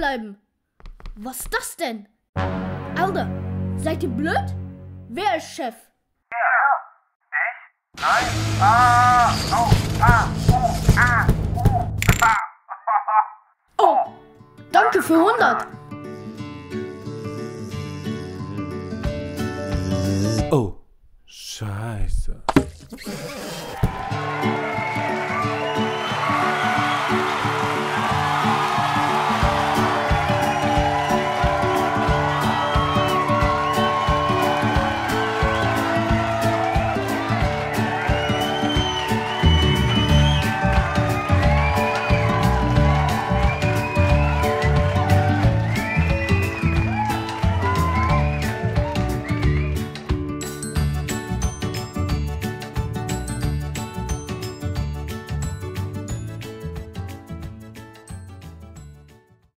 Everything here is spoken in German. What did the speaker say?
bleiben. Was ist das denn? Alter, seid ihr blöd? Wer ist Chef? Ja, ich? Nein. Oh, danke für 100.